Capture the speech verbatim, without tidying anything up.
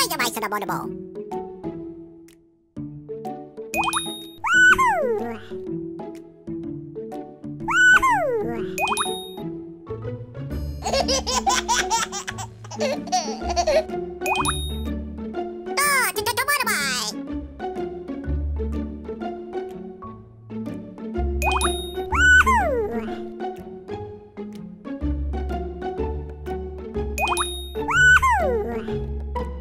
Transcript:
Why am I so abominable? Woo!